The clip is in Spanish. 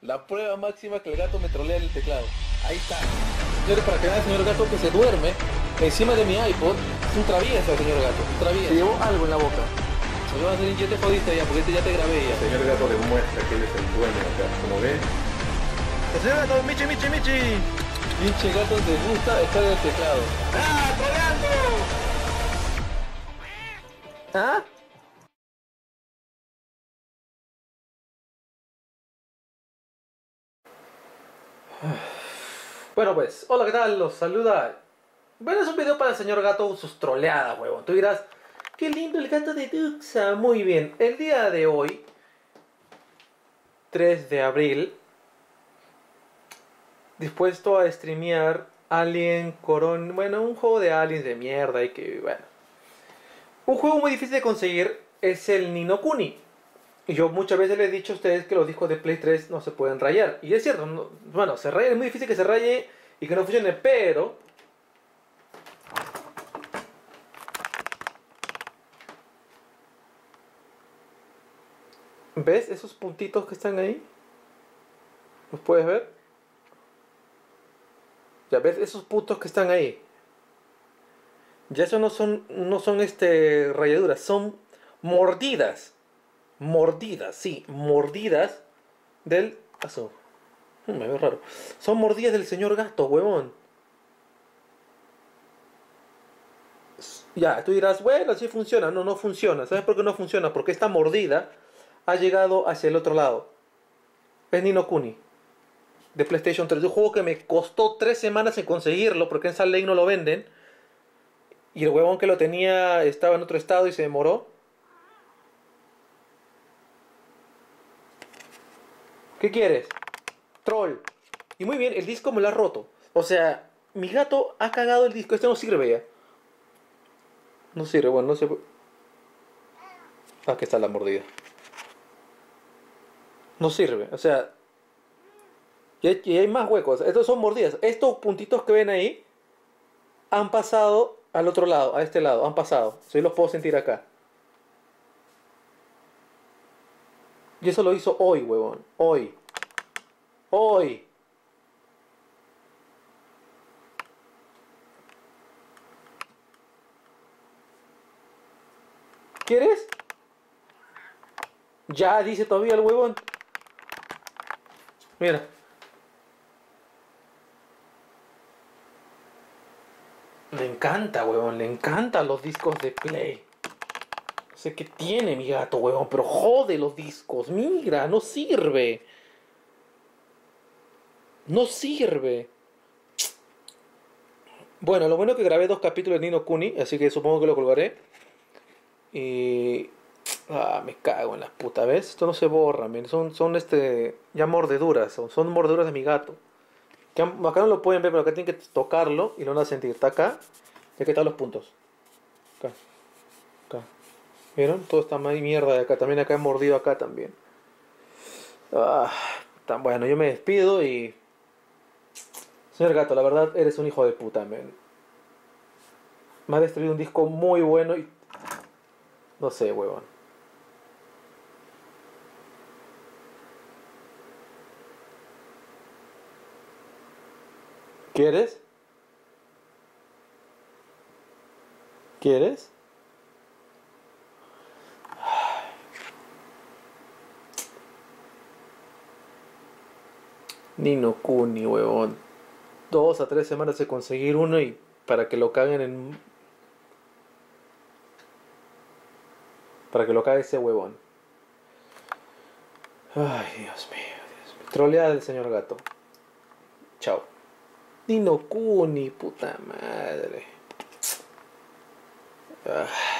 La prueba máxima que el gato me trolea en el teclado. Ahí está. Señores, para que vean al señor gato que se duerme encima de mi iPod. Es un traviesa, señor gato. Un traviesa. Se llevó algo en la boca. Se va a hacer, ya te jodiste ya, porque ya te grabé ya. El señor gato demuestra que él es el dueño acá. Como ven. El señor gato, michi, michi, michi. Pinche gato te gusta estar en el teclado. ¡Ah, troleando! ¿Ah? Bueno pues, hola, ¿qué tal? Los saluda. Bueno, es un video para el señor gato, sus troleadas, huevón. Tú dirás, qué lindo el gato de Duxa. Muy bien, el día de hoy 3 de abril dispuesto a streamear Alien Coron. Bueno, un juego de aliens de mierda y que, bueno, un juego muy difícil de conseguir. Es el Ni No Kuni. Y yo muchas veces les he dicho a ustedes que los discos de Play3 no se pueden rayar. Y es cierto, no, bueno, se raya, es muy difícil que se raye y que no funcione, pero... ¿Ves esos puntitos que están ahí? ¿Los puedes ver? Ya ves esos puntos que están ahí. Ya eso no son rayaduras, son mordidas. Mordidas, sí, mordidas del... Azul. Me veo raro. Son mordidas del señor gato, huevón. Ya, tú dirás, bueno, sí funciona. No, no funciona. ¿Sabes por qué no funciona? Porque esta mordida ha llegado hacia el otro lado. Es Ni No Kuni de Playstation 3, un juego que me costó 3 semanas en conseguirlo, porque en Salt Lakeley no lo venden. Y el huevón que lo tenía estaba en otro estado y se demoró. ¿Qué quieres? Troll. Y muy bien, el disco me lo ha roto. O sea, mi gato ha cagado el disco. Este no sirve ya. No sirve, bueno, no se puede. Aquí está la mordida. No sirve, o sea. Y hay más huecos. Estos son mordidas. Estos puntitos que ven ahí han pasado al otro lado, a este lado. Han pasado. Yo los puedo sentir acá. Y eso lo hizo hoy, huevón. Hoy. Hoy. ¿Quieres? Ya dice todavía el huevón. Mira. Le encanta, huevón. Le encantan los discos de Play. No sé qué tiene mi gato, huevón, pero jode los discos. Mira, no sirve. No sirve. Bueno, lo bueno es que grabé 2 capítulos de Ni No Kuni, así que supongo que lo colgaré. Y... ah, me cago en las putas, ¿ves? Esto no se borra, miren. Son ya mordeduras, son mordeduras de mi gato. Que acá no lo pueden ver, pero acá tienen que tocarlo y lo van a sentir. Está acá, y aquí están los puntos. Acá. Acá. ¿Vieron? Todo está más mierda de acá. También acá he mordido acá también. Ah, tan bueno, yo me despido y... Señor gato, la verdad eres un hijo de puta, man. Me has destruido un disco muy bueno y... no sé, huevón. ¿Quieres? ¿Quieres? Ni No Kuni, huevón. 2 a 3 semanas de conseguir uno y para que lo caguen en... para que lo cague ese huevón. Ay, Dios mío, Dios mío. Troleada del señor gato. Chao. Ni No Kuni, puta madre. Ah.